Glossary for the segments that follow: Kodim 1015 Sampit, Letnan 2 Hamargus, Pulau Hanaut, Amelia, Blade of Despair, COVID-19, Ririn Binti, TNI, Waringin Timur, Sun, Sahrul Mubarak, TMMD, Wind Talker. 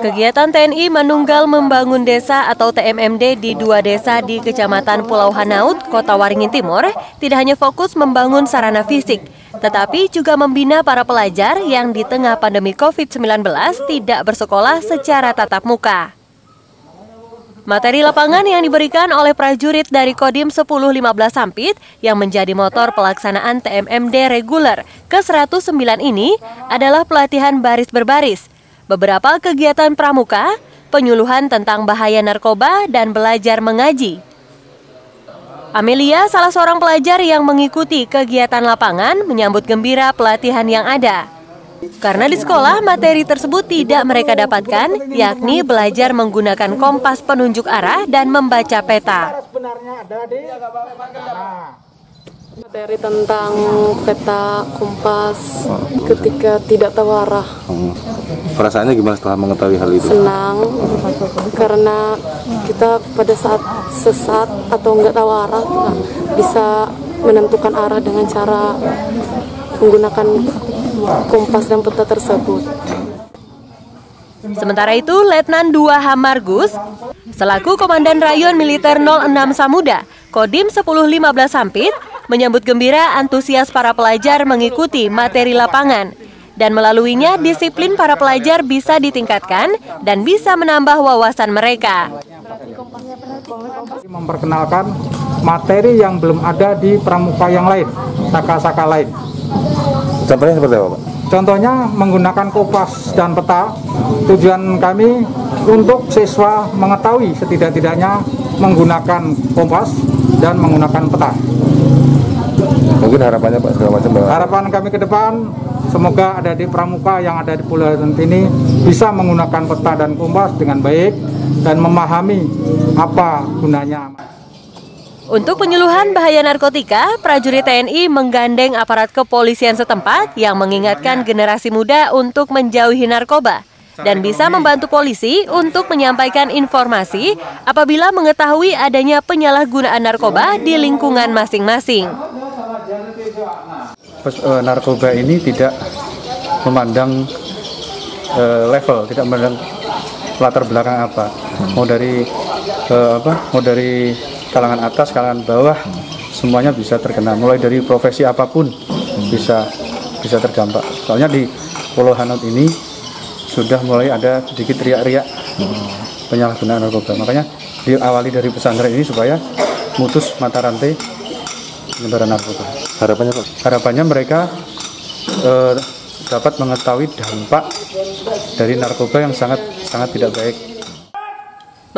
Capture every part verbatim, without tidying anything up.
Kegiatan T N I Manunggal Membangun Desa atau T M M D di dua desa di Kecamatan Pulau Hanaut, Kota Waringin Timur, tidak hanya fokus membangun sarana fisik, tetapi juga membina para pelajar yang di tengah pandemi COVID sembilan belas tidak bersekolah secara tatap muka. Materi lapangan yang diberikan oleh prajurit dari Kodim sepuluh lima belas Sampit yang menjadi motor pelaksanaan T M M D reguler ke seratus sembilan ini adalah pelatihan baris berbaris, beberapa kegiatan pramuka, penyuluhan tentang bahaya narkoba, dan belajar mengaji. Amelia, salah seorang pelajar yang mengikuti kegiatan lapangan, menyambut gembira pelatihan yang ada. Karena di sekolah, materi tersebut tidak mereka dapatkan, yakni belajar menggunakan kompas penunjuk arah dan membaca peta. Materi tentang peta, kompas, ketika tidak tahu arah. Perasaannya gimana setelah mengetahui hal itu? Senang, karena kita pada saat sesat atau nggak tahu arah bisa menentukan arah dengan cara menggunakan kompas dan peta tersebut. Sementara itu, Letnan dua Hamargus, selaku Komandan Rayon Militer nol enam Samuda, Kodim sepuluh lima belas Sampit, menyambut gembira antusias para pelajar mengikuti materi lapangan. Dan melaluinya, disiplin para pelajar bisa ditingkatkan dan bisa menambah wawasan mereka. Memperkenalkan materi yang belum ada di pramuka yang lain, saka-saka lain. Contohnya seperti apa, Pak? Contohnya menggunakan kompas dan peta. Tujuan kami untuk siswa mengetahui setidak-tidaknya menggunakan kompas dan menggunakan peta. Mungkin harapannya, Pak, segala macam. Harapan kami ke depan, semoga adik-adik pramuka yang ada di Pulau Hanaut ini bisa menggunakan peta dan kompas dengan baik dan memahami apa gunanya. Untuk penyuluhan bahaya narkotika, prajurit T N I menggandeng aparat kepolisian setempat yang mengingatkan generasi muda untuk menjauhi narkoba dan bisa membantu polisi untuk menyampaikan informasi apabila mengetahui adanya penyalahgunaan narkoba di lingkungan masing-masing. Narkoba ini tidak memandang uh, level, tidak memandang latar belakang apa, mau dari uh, apa, mau dari kalangan atas, kalangan bawah, semuanya bisa terkena. Mulai dari profesi apapun bisa bisa terdampak. Soalnya di Pulau Hanaut ini sudah mulai ada sedikit riak-riak penyalahgunaan narkoba. Makanya diawali dari pesantren ini supaya mutus mata rantai penyebaran narkoba. Harapannya, harapannya mereka eh, dapat mengetahui dampak dari narkoba yang sangat sangat tidak baik.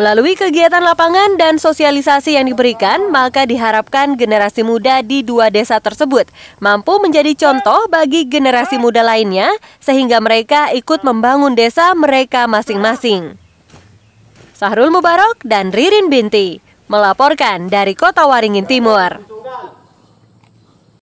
Melalui kegiatan lapangan dan sosialisasi yang diberikan, maka diharapkan generasi muda di dua desa tersebut mampu menjadi contoh bagi generasi muda lainnya sehingga mereka ikut membangun desa mereka masing-masing. Sahrul Mubarak dan Ririn Binti melaporkan dari Kota Waringin Timur.